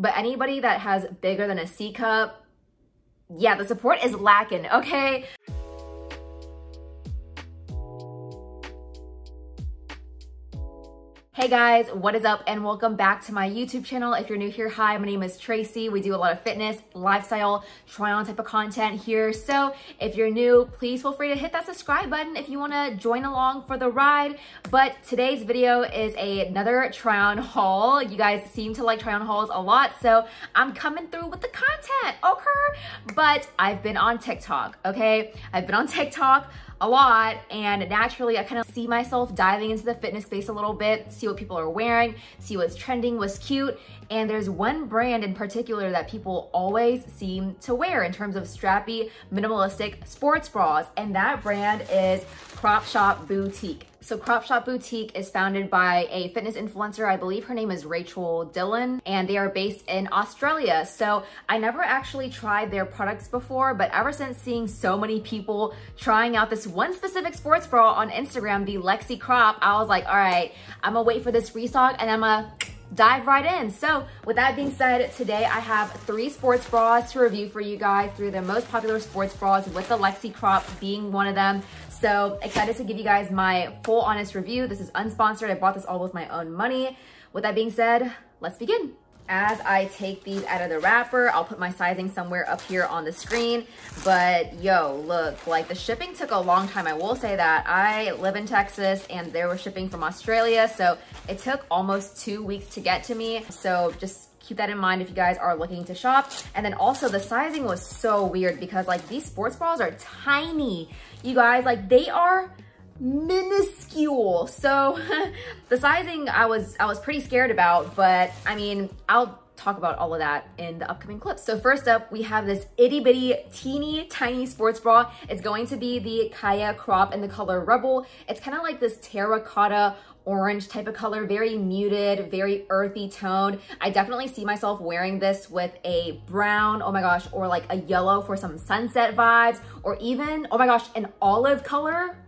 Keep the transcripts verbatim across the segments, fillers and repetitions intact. But anybody that has bigger than a C cup, yeah, the support is lacking, okay? Hey guys, what is up and welcome back to my YouTube channel. If you're new here, hi, my name is Tracy. We do a lot of fitness, lifestyle, try on type of content here. So if you're new, please feel free to hit that subscribe button if you wanna join along for the ride. But today's video is a, another try on haul. You guys seem to like try on hauls a lot, so I'm coming through with the content, okay? But I've been on TikTok, okay? I've been on TikTok a lot, and naturally I kind of see myself diving into the fitness space a little bit, see what people are wearing, see what's trending, what's cute. And there's one brand in particular that people always seem to wear in terms of strappy, minimalistic sports bras, and that brand is Crop Shop Boutique. So Crop Shop Boutique is founded by a fitness influencer. I believe her name is Rachel Dillon, and they are based in Australia. So I never actually tried their products before, but ever since seeing so many people trying out this one specific sports bra on Instagram, the Lexi Crop, I was like, all right, I'm gonna wait for this restock and I'm gonna dive right in. So with that being said, today I have three sports bras to review for you guys, through the most popular sports bras, with the Lexi Crop being one of them. So excited to give you guys my full honest review. This is unsponsored. I bought this all with my own money. With that being said, let's begin. As I take these out of the wrapper, I'll put my sizing somewhere up here on the screen. But yo, look, like the shipping took a long time. I will say that. I live in Texas and they were shipping from Australia, so it took almost two weeks to get to me. So just keep that in mind if you guys are looking to shop. And then also the sizing was so weird because like these sports bras are tiny. You guys, like they are minuscule. So the sizing I was I was pretty scared about, but I mean, I'll talk about all of that in the upcoming clips. So first up, we have this itty bitty teeny tiny sports bra. It's going to be the Kaia Crop in the color Rebel. It's kind of like this terracotta orange type of color, very muted, very earthy toned. I definitely see myself wearing this with a brown, oh my gosh, or like a yellow for some sunset vibes, or even, oh my gosh, an olive color.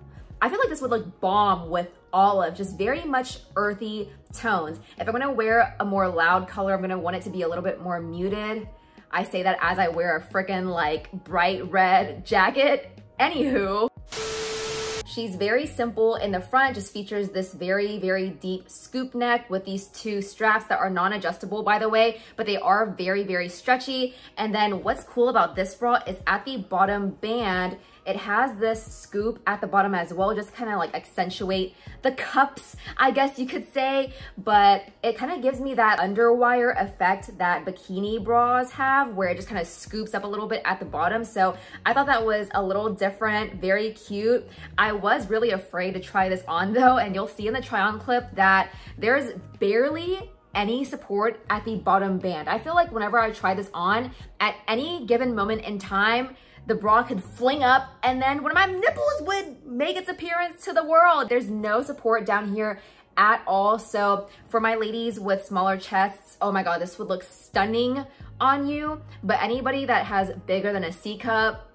I feel like this would look bomb with olive, just very much earthy tones. If I'm gonna wear a more loud color, I'm gonna want it to be a little bit more muted. I say that as I wear a freaking like bright red jacket. Anywho. She's very simple in the front, just features this very, very deep scoop neck with these two straps that are non-adjustable, by the way, but they are very, very stretchy. And then what's cool about this bra is at the bottom band, it has this scoop at the bottom as well, just kind of like accentuate the cups, I guess you could say, but it kind of gives me that underwire effect that bikini bras have, where it just kind of scoops up a little bit at the bottom. So I thought that was a little different, very cute. I was really afraid to try this on though, and you'll see in the try on clip that there's barely any support at the bottom band. I feel like whenever I try this on, at any given moment in time, the bra could fling up and then one of my nipples would make its appearance to the world. There's no support down here at all. So for my ladies with smaller chests, oh my God, this would look stunning on you. But anybody that has bigger than a C cup,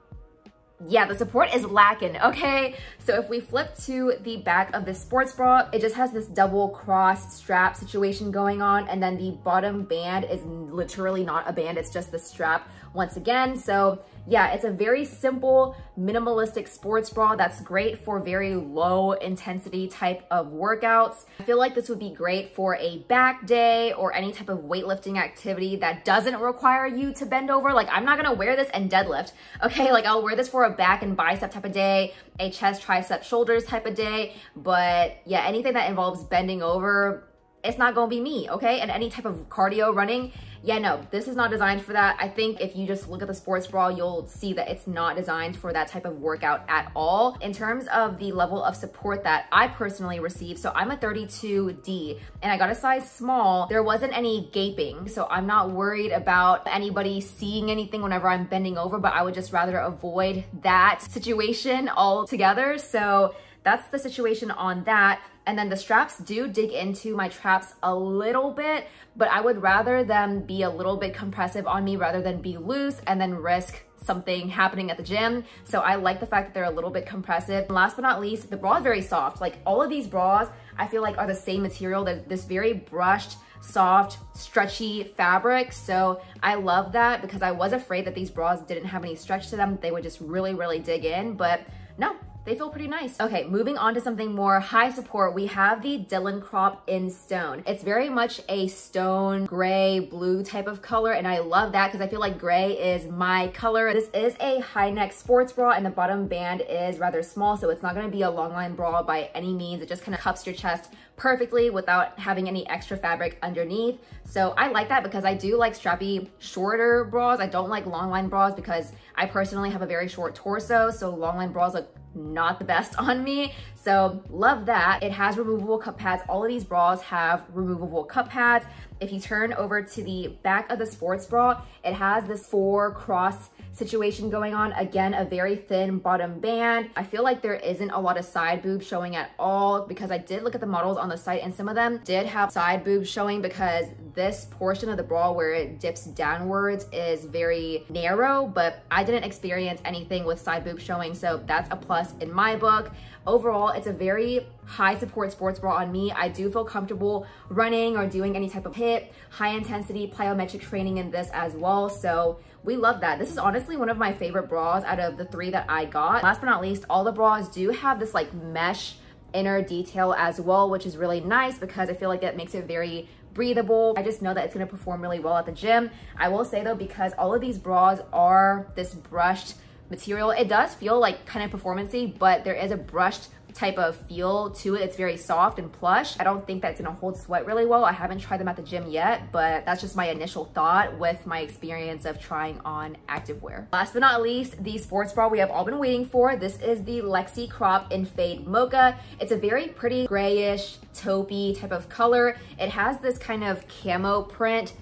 yeah, the support is lacking, okay? So if we flip to the back of this sports bra, it just has this double cross strap situation going on, and then the bottom band is literally not a band, it's just the strap once again. So yeah, it's a very simple, minimalistic sports bra that's great for very low intensity type of workouts. I feel like this would be great for a back day or any type of weightlifting activity that doesn't require you to bend over. Like I'm not gonna wear this and deadlift, okay? Like I'll wear this for a back and bicep type of day, a chest, tricep, shoulders type of day, but yeah, anything that involves bending over, it's not gonna be me, okay? And any type of cardio running, yeah, no, this is not designed for that. I think if you just look at the sports bra, you'll see that it's not designed for that type of workout at all. In terms of the level of support that I personally receive, so I'm a thirty-two D and I got a size small. There wasn't any gaping, so I'm not worried about anybody seeing anything whenever I'm bending over, but I would just rather avoid that situation altogether. So that's the situation on that. And then the straps do dig into my traps a little bit, but I would rather them be a little bit compressive on me rather than be loose and then risk something happening at the gym. So I like the fact that they're a little bit compressive. And last but not least, the bra is very soft. Like all of these bras, I feel like are the same material. They're this very brushed, soft, stretchy fabric. So I love that because I was afraid that these bras didn't have any stretch to them. They would just really, really dig in, but no. They feel pretty nice. Okay, moving on to something more high support, we have the Dylan Crop in Stone. It's very much a stone, gray, blue type of color, and I love that because I feel like gray is my color. This is a high neck sports bra, and the bottom band is rather small, so it's not gonna be a long line bra by any means. It just kind of cups your chest perfectly without having any extra fabric underneath. So I like that because I do like strappy, shorter bras. I don't like long line bras because I personally have a very short torso, so long line bras look not the best on me. So love that. It has removable cup pads. All of these bras have removable cup pads. If you turn over to the back of the sports bra, it has this four cross situation going on. Again, a very thin bottom band. I feel like there isn't a lot of side boob showing at all because I did look at the models on the site and some of them did have side boobs showing because this portion of the bra where it dips downwards is very narrow, but I didn't experience anything with side boob showing. So that's a plus in my book. Overall, it's a very high support sports bra on me. I do feel comfortable running or doing any type of hip, high intensity plyometric training in this as well. So we love that. This is honestly one of my favorite bras out of the three that I got. Last but not least, all the bras do have this like mesh inner detail as well, which is really nice because I feel like that makes it very breathable. I just know that it's gonna perform really well at the gym. I will say though, because all of these bras are this brushed material, it does feel like kind of performancey, but there is a brushed type of feel to it. It's very soft and plush. I don't think that's gonna hold sweat really well. I haven't tried them at the gym yet, but that's just my initial thought with my experience of trying on activewear. Last but not least, the sports bra we have all been waiting for. This is the Lexi Crop in Fade Mocha. It's a very pretty grayish, taupey type of color. It has this kind of camo print.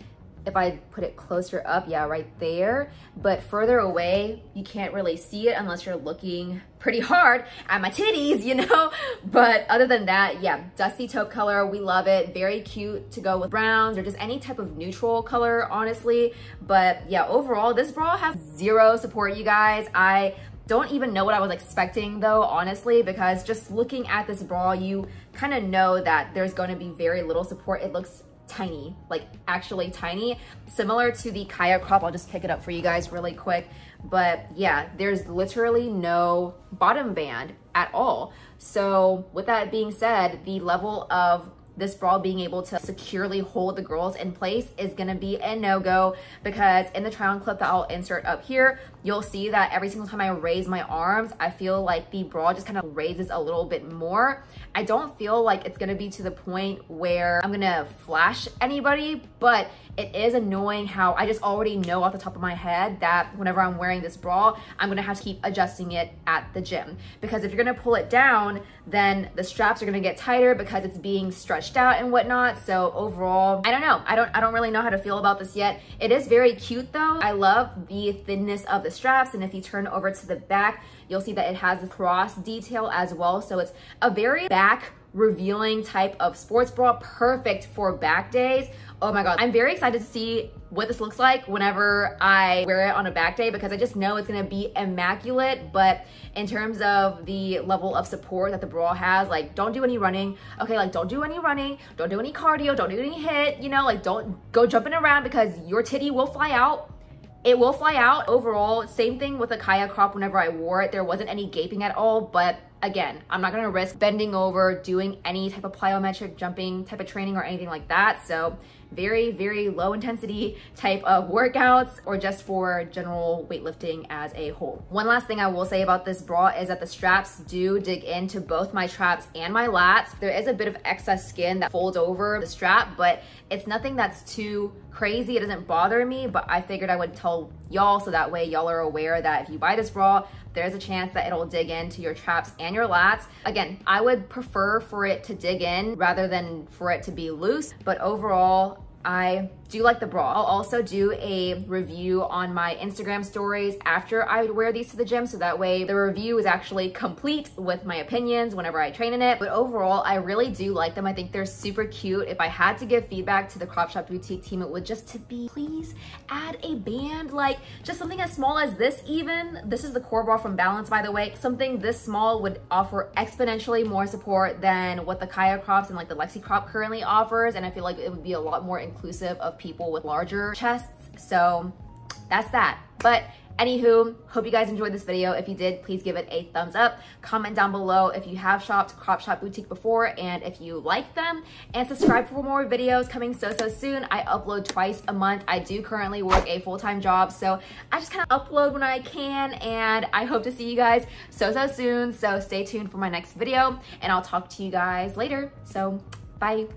If I put it closer up, yeah, right there. But further away, you can't really see it unless you're looking pretty hard at my titties, you know? But other than that, yeah, dusty taupe color, we love it. Very cute to go with browns or just any type of neutral color, honestly. But yeah, overall, this bra has zero support, you guys. I don't even know what I was expecting though, honestly, because just looking at this bra, you kind of know that there's gonna be very little support. It looks tiny, like actually tiny, similar to the Kaia Crop. I'll just pick it up for you guys really quick. But yeah, there's literally no bottom band at all. So with that being said, the level of this bra being able to securely hold the girls in place is gonna be a no-go, because in the try-on clip that I'll insert up here, you'll see that every single time I raise my arms, I feel like the bra just kind of raises a little bit more. I don't feel like it's gonna be to the point where I'm gonna flash anybody, but it is annoying how I just already know off the top of my head that whenever I'm wearing this bra, I'm gonna have to keep adjusting it at the gym. Because if you're gonna pull it down, then the straps are gonna get tighter because it's being stretched out and whatnot. So overall, I don't know. I don't I don't really know how to feel about this yet. It is very cute though. I love the thinness of the straps, and if you turn over to the back, you'll see that it has a cross detail as well. So it's a very back revealing type of sports bra, perfect for back days. Oh my God, I'm very excited to see what this looks like whenever I wear it on a back day, because I just know it's gonna be immaculate. But in terms of the level of support that the bra has, like don't do any running. Okay, like don't do any running, don't do any cardio, don't do any hit, you know, like don't go jumping around because your titty will fly out. It will fly out. Overall, same thing with the Kaia Crop. Whenever I wore it, there wasn't any gaping at all, but again, I'm not gonna risk bending over, doing any type of plyometric jumping type of training or anything like that. So very, very low intensity type of workouts, or just for general weightlifting as a whole. One last thing I will say about this bra is that the straps do dig into both my traps and my lats. There is a bit of excess skin that folds over the strap, but it's nothing that's too crazy. It doesn't bother me, but I figured I would tell y'all so that way y'all are aware that if you buy this bra, there's a chance that it'll dig into your traps and your lats. Again, I would prefer for it to dig in rather than for it to be loose, but overall, I do like the bra. I'll also do a review on my Instagram stories after I would wear these to the gym, so that way the review is actually complete with my opinions whenever I train in it. But overall, I really do like them. I think they're super cute. If I had to give feedback to the Crop Shop Boutique team, it would just to be, please add a band, like just something as small as this even. This is the core bra from Balance, by the way. Something this small would offer exponentially more support than what the Kaia Crops and like the Lexi Crop currently offers. And I feel like it would be a lot more inclusive of people with larger chests. So that's that. But anywho, hope you guys enjoyed this video. If you did, please give it a thumbs up. Comment down below if you have shopped Crop Shop Boutique before and if you like them. And subscribe for more videos coming so, so soon. I upload twice a month. I do currently work a full-time job, so I just kind of upload when I can, and I hope to see you guys so, so soon. So stay tuned for my next video, and I'll talk to you guys later. So bye.